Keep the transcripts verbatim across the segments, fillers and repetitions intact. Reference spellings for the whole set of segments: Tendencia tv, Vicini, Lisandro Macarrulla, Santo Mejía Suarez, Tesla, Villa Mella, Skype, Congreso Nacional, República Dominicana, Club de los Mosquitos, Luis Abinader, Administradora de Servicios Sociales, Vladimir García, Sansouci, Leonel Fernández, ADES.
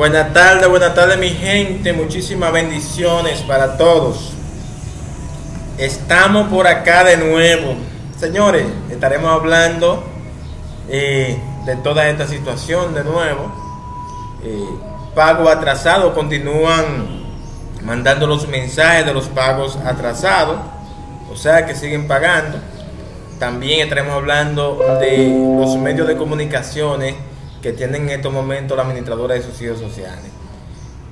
Buenas tardes, buenas tardes mi gente, muchísimas bendiciones para todos. Estamos por acá de nuevo. Señores, estaremos hablando eh, de toda esta situación de nuevo. Eh, pago atrasado, continúan mandando los mensajes de los pagos atrasados, o sea que siguen pagando. También estaremos hablando de los medios de comunicaciones que tienen en estos momentos la Administradora de Servicios Sociales.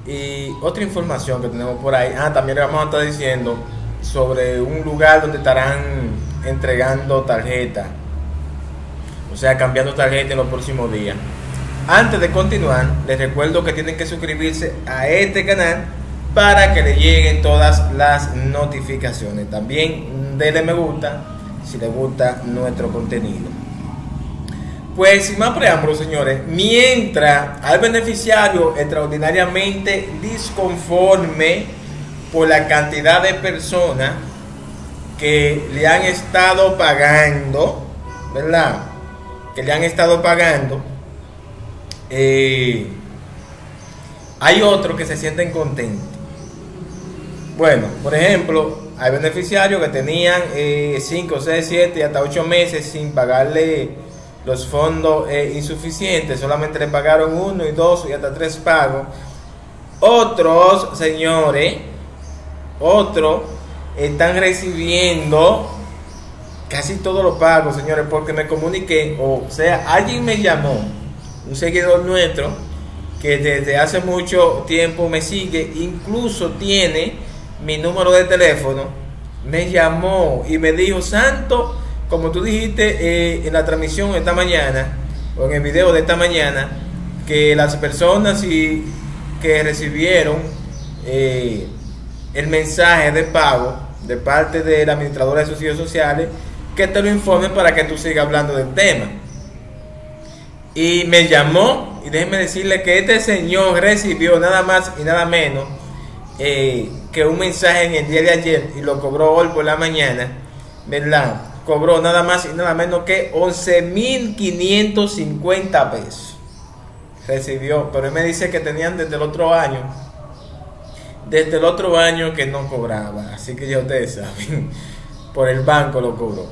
Y otra información que tenemos por ahí, ah, también le vamos a estar diciendo sobre un lugar donde estarán entregando tarjetas, o sea, cambiando tarjetas en los próximos días. Antes de continuar, les recuerdo que tienen que suscribirse a este canal para que les lleguen todas las notificaciones. También denle me gusta si les gusta nuestro contenido. Pues sin más preámbulos, señores, mientras al beneficiario extraordinariamente disconforme por la cantidad de personas que le han estado pagando, ¿verdad? Que le han estado pagando. Eh, hay otros que se sienten contentos. Bueno, por ejemplo, hay beneficiarios que tenían cinco, seis, siete, hasta ocho meses sin pagarle los fondos eh, insuficientes, solamente le pagaron uno y dos y hasta tres pagos. Otros, señores, otros están recibiendo casi todos los pagos, señores, porque me comuniqué, o sea, alguien me llamó, un seguidor nuestro, que desde hace mucho tiempo me sigue, incluso tiene mi número de teléfono, me llamó y me dijo, Santo, como tú dijiste eh, en la transmisión esta mañana, o en el video de esta mañana, que las personas y, que recibieron eh, el mensaje de pago de parte de la Administradora de Servicios Sociales, que te lo informen para que tú sigas hablando del tema. Y me llamó, y déjenme decirle que este señor recibió nada más y nada menos eh, que un mensaje en el día de ayer, y lo cobró hoy por la mañana, ¿verdad? Cobró nada más y nada menos que once mil quinientos cincuenta pesos. Recibió, pero él me dice que tenían desde el otro año, desde el otro año que no cobraba. Así que ya ustedes saben, por el banco lo cobró.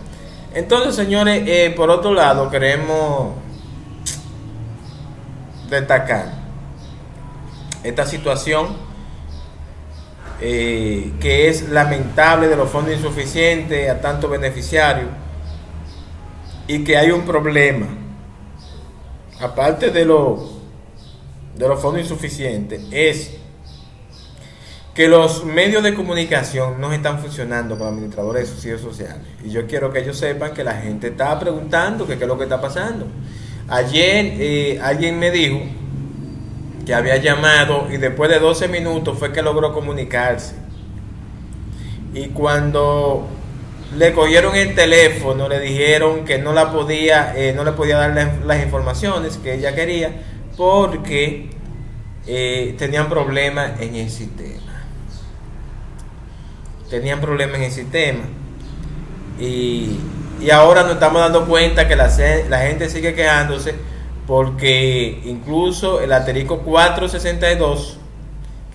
Entonces, señores, eh, por otro lado, queremos destacar esta situación Eh, que es lamentable de los fondos insuficientes a tantos beneficiarios, y que hay un problema aparte de los de los fondos insuficientes, es que los medios de comunicación no están funcionando con administradores de subsidios sociales, y yo quiero que ellos sepan que la gente está preguntando que qué es lo que está pasando. Ayer eh, alguien me dijo que había llamado y después de doce minutos fue que logró comunicarse, y cuando le cogieron el teléfono le dijeron que no la podía eh, no le podía dar las, las informaciones que ella quería porque eh, tenían problemas en el sistema tenían problemas en el sistema y, y ahora nos estamos dando cuenta que la, la gente sigue quejándose, porque incluso el asterisco cuatro sesenta y dos,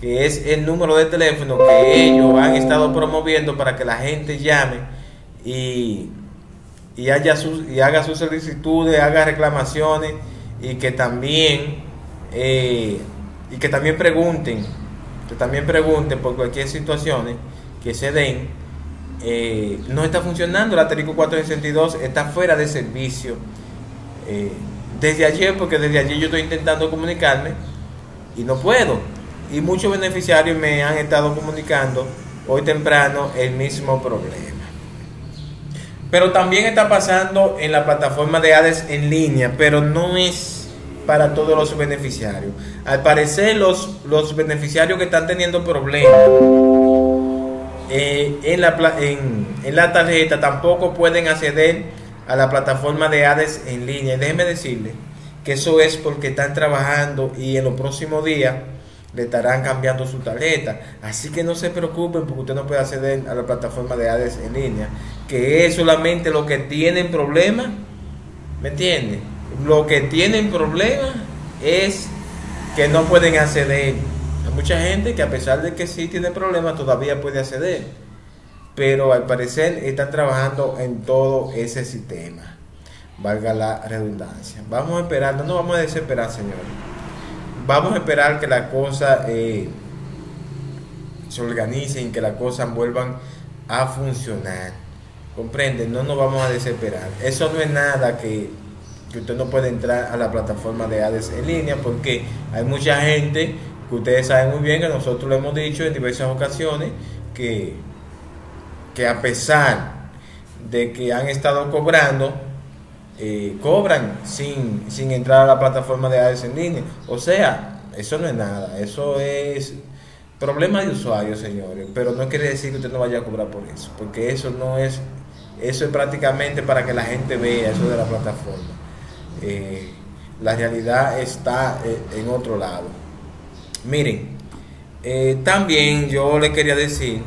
que es el número de teléfono que ellos han estado promoviendo para que la gente llame y, y, haya sus, y haga sus solicitudes, haga reclamaciones, y que también eh, y que también pregunten que también pregunten por cualquier situación que se den, eh, no está funcionando. El asterisco cuatro sesenta y dos está fuera de servicio eh, desde ayer, porque desde ayer yo estoy intentando comunicarme y no puedo. Y muchos beneficiarios me han estado comunicando hoy temprano el mismo problema. Pero también está pasando en la plataforma de A D E S en línea, pero no es para todos los beneficiarios. Al parecer los, los beneficiarios que están teniendo problemas eh, en, la, en, en la tarjeta tampoco pueden acceder a la plataforma de A D E S en línea. Y déjenme decirle que eso es porque están trabajando y en los próximos días le estarán cambiando su tarjeta. Así que no se preocupen, porque usted no puede acceder a la plataforma de A D E S en línea, que es solamente los que tienen problemas. ¿Me entienden? Los que tienen problemas es que no pueden acceder. Hay mucha gente que a pesar de que sí tiene problemas todavía puede acceder, pero al parecer están trabajando en todo ese sistema, valga la redundancia. Vamos a esperar, no nos vamos a desesperar, señores. Vamos a esperar que las cosas eh, se organicen, que las cosas vuelvan a funcionar. Comprenden, no nos vamos a desesperar. Eso no es nada que, que usted no puede entrar a la plataforma de A D E S en línea, porque hay mucha gente que ustedes saben muy bien que nosotros lo hemos dicho en diversas ocasiones, que, que a pesar de que han estado cobrando, eh, cobran sin, sin entrar a la plataforma de A D E S en línea. O sea, eso no es nada, eso es problema de usuario, señores, pero no quiere decir que usted no vaya a cobrar por eso, porque eso no es, eso es prácticamente para que la gente vea eso de la plataforma. Eh, la realidad está eh, en otro lado. Miren, eh, también yo le quería decir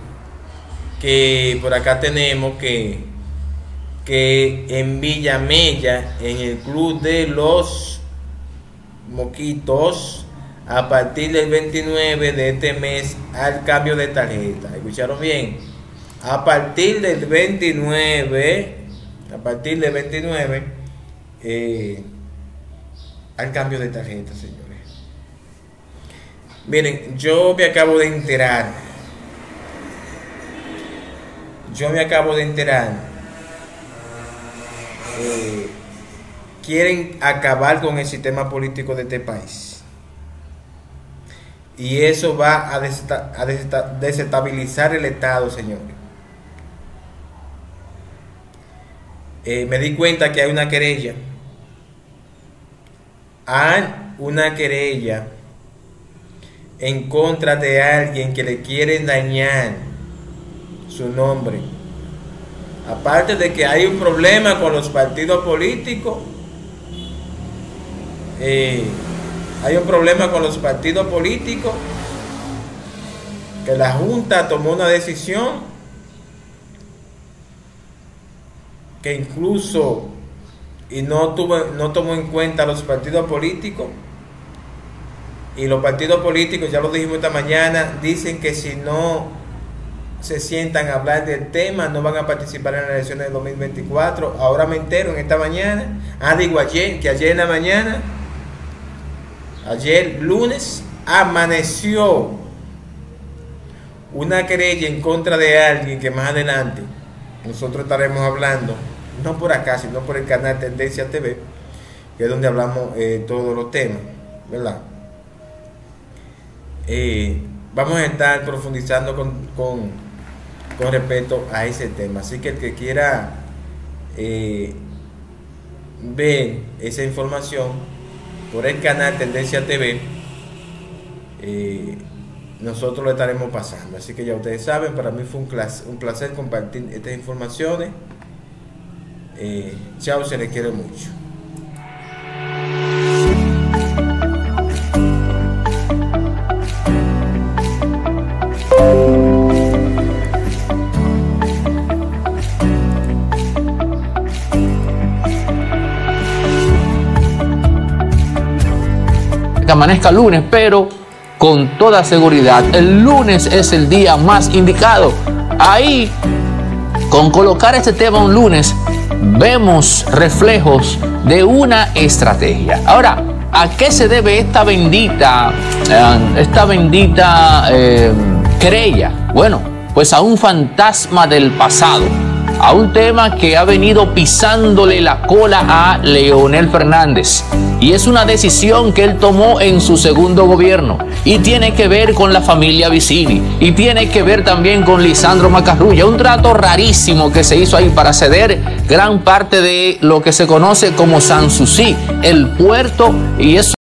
que por acá tenemos que, que en Villa Mella, en el Club de los Mosquitos, a partir del veintinueve de este mes, al cambio de tarjeta. ¿Escucharon bien? A partir del veintinueve, a partir del veintinueve, eh, al cambio de tarjeta, señores. Miren, yo me acabo de enterar, yo me acabo de enterar, eh, quieren acabar con el sistema político de este país. Y eso va a, desesta, a desesta, desestabilizar el Estado, señores. Eh, me di cuenta que hay una querella. Hay una querella en contra de alguien que le quieren dañar su nombre. Aparte de que hay un problema con los partidos políticos. Eh, Hay un problema con los partidos políticos, que la Junta tomó una decisión que incluso y no, tuvo, no tomó en cuenta a los partidos políticos, y los partidos políticos, ya lo dijimos esta mañana, dicen que si no se sientan a hablar del tema no van a participar en las elecciones del dos mil veinticuatro. Ahora me entero en esta mañana, ah digo ayer, que ayer en la mañana, ayer lunes, amaneció una querella en contra de alguien que más adelante nosotros estaremos hablando, no por acá, sino por el canal Tendencia T V, que es donde hablamos eh, todos los temas, ¿verdad? Eh, vamos a estar profundizando con, con, con respecto a ese tema. Así que el que quiera eh, ver esa información por el canal Tendencia T V, eh, nosotros lo estaremos pasando. Así que ya ustedes saben, para mí fue un, clase, un placer compartir estas informaciones. Eh, chao, se les quiere mucho. Que amanezca lunes, pero con toda seguridad el lunes es el día más indicado. Ahí, con colocar este tema un lunes, vemos reflejos de una estrategia. Ahora, ¿a qué se debe esta bendita eh, esta bendita eh, querella? Bueno, pues a un fantasma del pasado, a un tema que ha venido pisándole la cola a Leonel Fernández, y es una decisión que él tomó en su segundo gobierno y tiene que ver con la familia Vicini y tiene que ver también con Lisandro Macarrulla. Un trato rarísimo que se hizo ahí para ceder gran parte de lo que se conoce como Sansouci, el puerto, y eso